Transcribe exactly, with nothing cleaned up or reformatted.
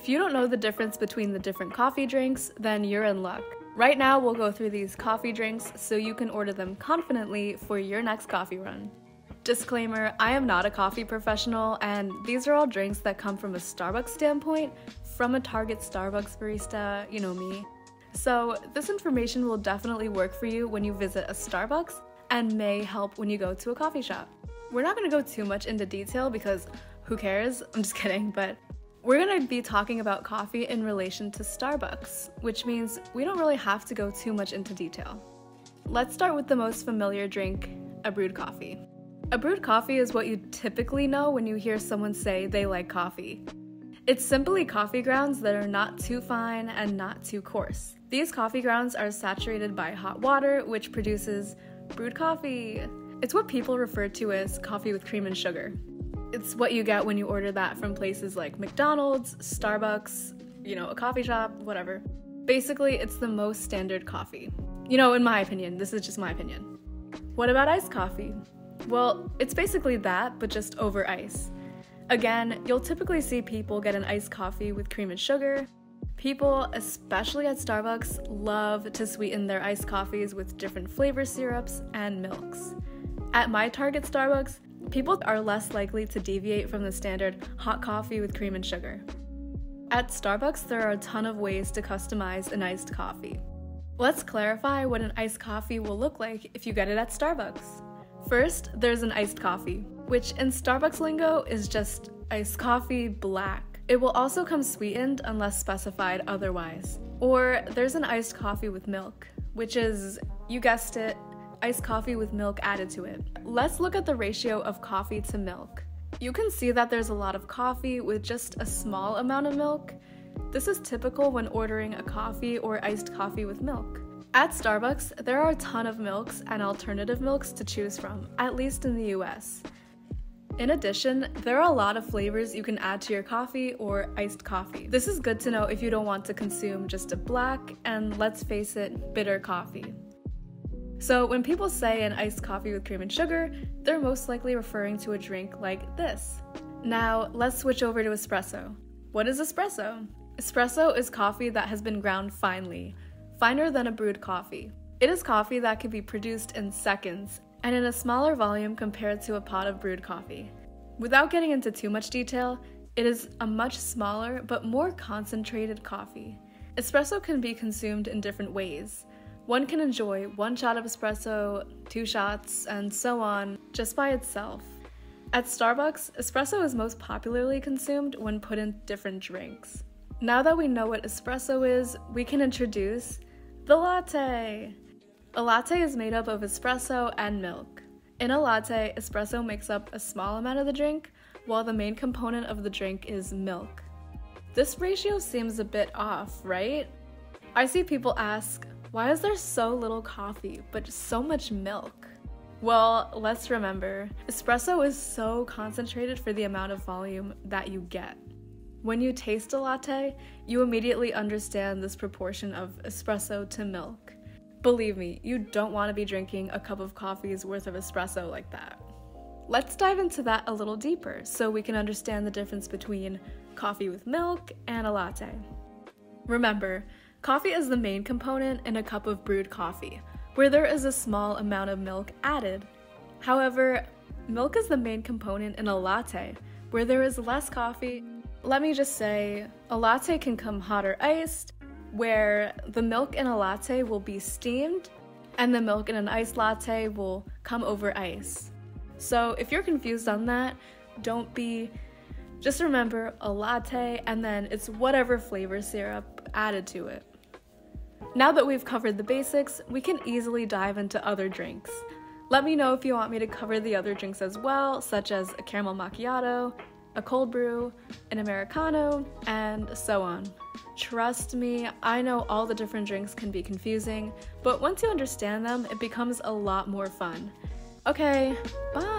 If you don't know the difference between the different coffee drinks, then you're in luck. Right now, we'll go through these coffee drinks so you can order them confidently for your next coffee run. Disclaimer, I am not a coffee professional, and these are all drinks that come from a Starbucks standpoint, from a Target Starbucks barista, you know me. So this information will definitely work for you when you visit a Starbucks and may help when you go to a coffee shop. We're not gonna go too much into detail because who cares? I'm just kidding, but we're gonna be talking about coffee in relation to Starbucks, which means we don't really have to go too much into detail. Let's start with the most familiar drink, a brewed coffee. A brewed coffee is what you typically know when you hear someone say they like coffee. It's simply coffee grounds that are not too fine and not too coarse. These coffee grounds are saturated by hot water, which produces brewed coffee. It's what people refer to as coffee with cream and sugar. It's what you get when you order that from places like McDonald's, Starbucks, you know, a coffee shop, whatever. Basically, it's the most standard coffee. You know, in my opinion, this is just my opinion. What about iced coffee? Well, it's basically that, but just over ice. Again, you'll typically see people get an iced coffee with cream and sugar. People, especially at Starbucks, love to sweeten their iced coffees with different flavor syrups and milks. At my Target Starbucks, people are less likely to deviate from the standard hot coffee with cream and sugar. At Starbucks, there are a ton of ways to customize an iced coffee. Let's clarify what an iced coffee will look like if you get it at Starbucks. First, there's an iced coffee, which in Starbucks lingo is just iced coffee black. It will also come sweetened unless specified otherwise. Or there's an iced coffee with milk, which is, you guessed it, iced coffee with milk added to it. Let's look at the ratio of coffee to milk. You can see that there's a lot of coffee with just a small amount of milk. This is typical when ordering a coffee or iced coffee with milk. At Starbucks, there are a ton of milks and alternative milks to choose from, at least in the U S. In addition, there are a lot of flavors you can add to your coffee or iced coffee. This is good to know if you don't want to consume just a black and, let's face it, bitter coffee. So when people say an iced coffee with cream and sugar, they're most likely referring to a drink like this. Now, let's switch over to espresso. What is espresso? Espresso is coffee that has been ground finely, finer than a brewed coffee. It is coffee that can be produced in seconds and in a smaller volume compared to a pot of brewed coffee. Without getting into too much detail, it is a much smaller but more concentrated coffee. Espresso can be consumed in different ways. One can enjoy one shot of espresso, two shots, and so on, just by itself. At Starbucks, espresso is most popularly consumed when put in different drinks. Now that we know what espresso is, we can introduce the latte. A latte is made up of espresso and milk. In a latte, espresso makes up a small amount of the drink, while the main component of the drink is milk. This ratio seems a bit off, right? I see people ask, why is there so little coffee, but so much milk? Well, let's remember, espresso is so concentrated for the amount of volume that you get. When you taste a latte, you immediately understand this proportion of espresso to milk. Believe me, you don't want to be drinking a cup of coffee's worth of espresso like that. Let's dive into that a little deeper so we can understand the difference between coffee with milk and a latte. Remember, coffee is the main component in a cup of brewed coffee, where there is a small amount of milk added. However, milk is the main component in a latte, where there is less coffee. Let me just say, a latte can come hot or iced, where the milk in a latte will be steamed, and the milk in an iced latte will come over ice. So if you're confused on that, don't be. Just remember, a latte, and then it's whatever flavor syrup added to it. Now that we've covered the basics, we can easily dive into other drinks. Let me know if you want me to cover the other drinks as well, such as a caramel macchiato, a cold brew, an Americano, and so on. Trust me, I know all the different drinks can be confusing, but once you understand them, it becomes a lot more fun. Okay, bye!